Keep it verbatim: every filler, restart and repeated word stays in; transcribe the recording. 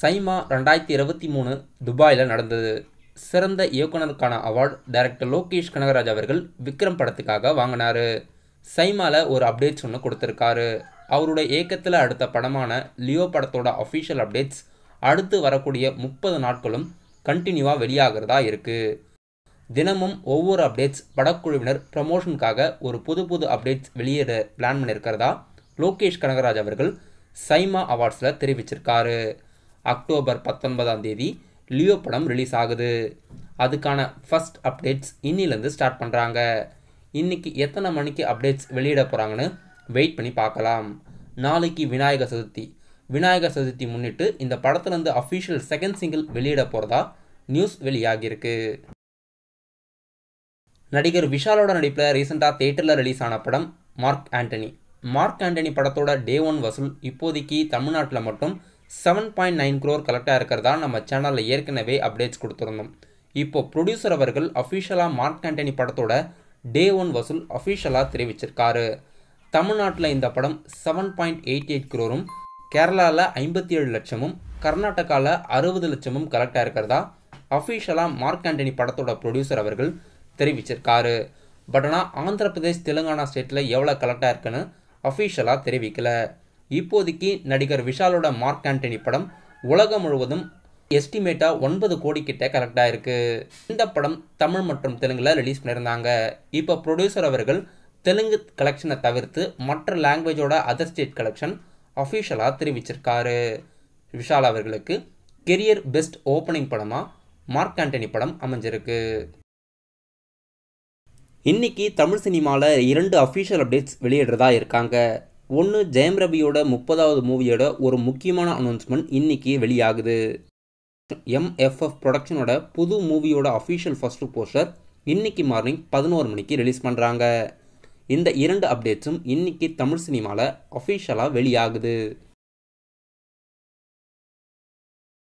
சைமா ரெண்டாயிரத்தி இருபத்தி மூணு துபாயில் நடந்தது. சிறந்த இயக்குனருக்கான அவார்டு டைரக்டர் லோகேஷ் கனகராஜ் அவர்கள் விக்ரம் படத்துக்காக வாங்கினார். சைமாவில் ஒரு அப்டேட்ஸ் ஒன்று கொடுத்துருக்காரு. அவருடைய இயக்கத்தில் அடுத்த படமான லியோ படத்தோட அஃபிஷியல் அப்டேட்ஸ் அடுத்து வரக்கூடிய முப்பது நாட்களும் கண்டினியூவாக வெளியாகிறதா இருக்குது. தினமும் ஒவ்வொரு அப்டேட்ஸ் படக்குழுவினர் ப்ரமோஷனுக்காக ஒரு புது புது அப்டேட்ஸ் வெளியிட பிளான் பண்ணியிருக்கிறதா லோகேஷ் கனகராஜ் அவர்கள் சைமா அவார்ட்ஸில் தெரிவிச்சிருக்காரு. அக்டோபர் பத்தொன்பதாம் தேதி லியோ படம் ரிலீஸ் ஆகுது. அதுக்கான ஃபஸ்ட் அப்டேட்ஸ் இன்னிலேருந்து ஸ்டார்ட் பண்ணுறாங்க. இன்றைக்கி எத்தனை மணிக்கு அப்டேட்ஸ் வெளியிட போகிறாங்கன்னு வெயிட் பண்ணி பார்க்கலாம். நாளைக்கு விநாயகர் சதுர்த்தி விநாயகர் சதுர்த்தி முன்னிட்டு இந்த படத்துலேருந்து அஃபிஷியல் செகண்ட் சிங்கிள் வெளியிட போகிறதா நியூஸ் வெளியாகியிருக்கு. நடிகர் விஷாலோட நடிப்பில் ரீசெண்டாக தேட்டரில் ரிலீஸ் ஆன படம் மார்க் ஆண்டனி. மார்க் ஆண்டனி படத்தோட டே ஒன் வசூல் இப்போதைக்கு தமிழ்நாட்டில் மட்டும் செவன் பாயிண்ட் நைன் க்ரோர் கலெக்டாக இருக்கிறதா நம்ம சேனலில் ஏற்கனவே அப்டேட்ஸ் கொடுத்துருந்தோம். இப்போது ப்ரொடியூசர் அவர்கள் அஃபிஷியலாக மார்க் ஆண்டனி படத்தோட டே ஒன் வசூல் அஃபிஷியலாக தெரிவிச்சிருக்காரு. தமிழ்நாட்டில் இந்த படம் செவன் பாயிண்ட் எயிட் எயிட் க்ரோரும் கேரளாவில் ஐம்பத்தி ஏழு லட்சமும் கர்நாடகாவில் அறுபது லட்சமும் கலெக்டாக இருக்கிறதா அஃபிஷியலாக மார்க் ஆண்டனி படத்தோட ப்ரொடியூசர் அவர்கள் தெரிவிச்சிருக்காரு. பட் ஆனால் ஆந்திர பிரதேஷ் தெலுங்கானா ஸ்டேட்டில் எவ்வளோ கலெக்டாக இருக்குன்னு அஃபிஷியலாக தெரிவிக்கலை. இப்போதைக்கு நடிகர் விஷாலோட மார்க் ஆண்டனி படம் உலகம் முழுவதும் எஸ்டிமேட்டாக ஒன்பது கோடிக்கிட்ட கலெக்டாக இருக்குது. இந்த படம் தமிழ் மற்றும் தெலுங்கில் ரிலீஸ் பண்ணியிருந்தாங்க. இப்போ ப்ரொடியூசர் அவர்கள் தெலுங்கு கலெக்ஷனை தவிர்த்து மற்ற லாங்குவேஜோட அதர் ஸ்டேட் கலெக்ஷன் அஃபிஷியலாக தெரிவிச்சிருக்காரு. விஷால் அவர்களுக்கு கெரியர் பெஸ்ட் ஓப்பனிங் படமாக மார்க் ஆண்டனி படம் அமைஞ்சிருக்கு. இன்றைக்கி தமிழ் சினிமாவில் இரண்டு அஃபிஷியல் அப்டேட்ஸ் வெளியிடுறதா இருக்காங்க. ஒன்று, ஜெயம் ரவியோட முப்பதாவது மூவியோட ஒரு முக்கியமான அனௌன்ஸ்மெண்ட் இன்றைக்கி வெளியாகுது. எம்எஃப்எஃப் ப்ரொடக்ஷனோட புது மூவியோட அஃபிஷியல் ஃபஸ்ட் போஸ்டர் இன்றைக்கி மார்னிங் பதினோரு மணிக்கு ரிலீஸ் பண்ணுறாங்க. இந்த இரண்டு அப்டேட்ஸும் இன்றைக்கி தமிழ் சினிமாவில் அஃபிஷியலாக வெளியாகுது.